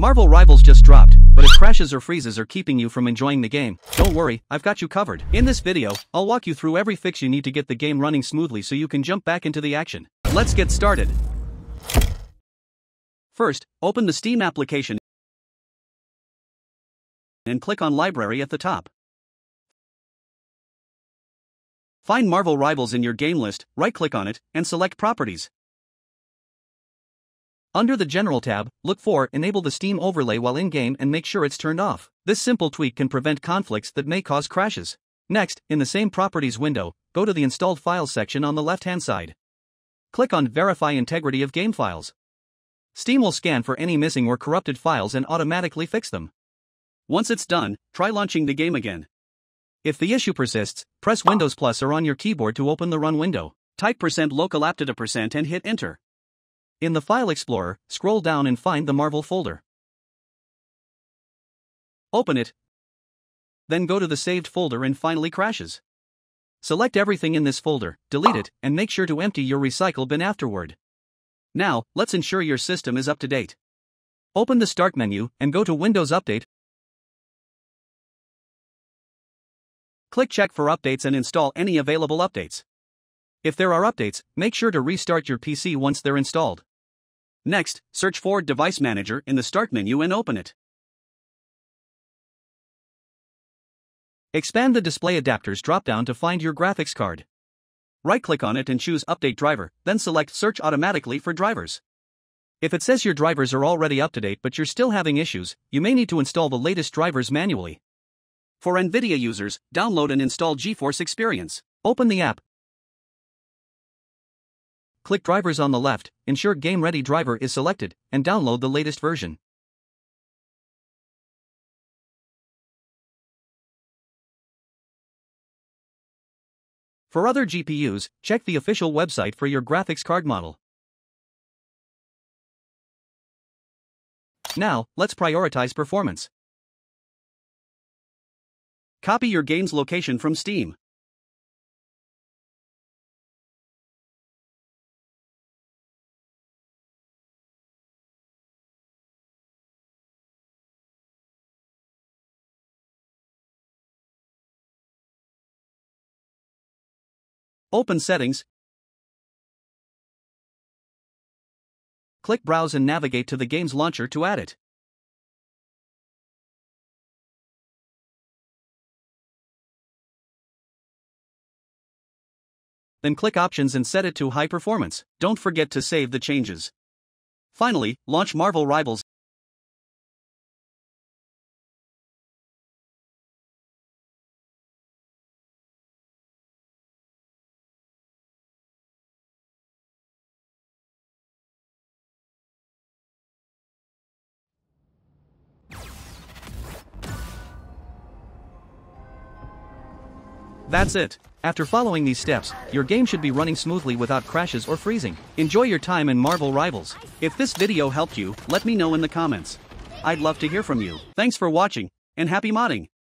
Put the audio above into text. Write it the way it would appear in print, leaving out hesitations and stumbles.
Marvel Rivals just dropped, but if crashes or freezes are keeping you from enjoying the game, don't worry, I've got you covered. In this video, I'll walk you through every fix you need to get the game running smoothly so you can jump back into the action. Let's get started. First, open the Steam application and click on Library at the top. Find Marvel Rivals in your game list, right-click on it, and select Properties. Under the General tab, look for Enable the Steam Overlay while in-game and make sure it's turned off. This simple tweak can prevent conflicts that may cause crashes. Next, in the same Properties window, go to the Installed Files section on the left-hand side. Click on Verify Integrity of Game Files. Steam will scan for any missing or corrupted files and automatically fix them. Once it's done, try launching the game again. If the issue persists, press Windows plus or on your keyboard to open the run window. Type %localaptd% and hit enter. In the File Explorer, scroll down and find the Marvel folder. Open it. Then go to the saved folder and finally crashes. Select everything in this folder, delete it, and make sure to empty your recycle bin afterward. Now, let's ensure your system is up to date. Open the Start menu and go to Windows Update. Click Check for updates and install any available updates. If there are updates, make sure to restart your PC once they're installed. Next, search for Device Manager in the Start menu and open it. Expand the Display Adapters drop-down to find your graphics card. Right-click on it and choose Update Driver, then select Search Automatically for Drivers. If it says your drivers are already up-to-date but you're still having issues, you may need to install the latest drivers manually. For NVIDIA users, download and install GeForce Experience. Open the app. Click Drivers on the left, ensure Game Ready Driver is selected, and download the latest version. For other GPUs, check the official website for your graphics card model. Now, let's prioritize performance. Copy your game's location from Steam. Open Settings. Click Browse and navigate to the game's launcher to add it. Then click Options and set it to High Performance. Don't forget to save the changes. Finally, launch Marvel Rivals . That's it. After following these steps, your game should be running smoothly without crashes or freezing. Enjoy your time in Marvel Rivals. If this video helped you, let me know in the comments. I'd love to hear from you. Thanks for watching, and happy modding!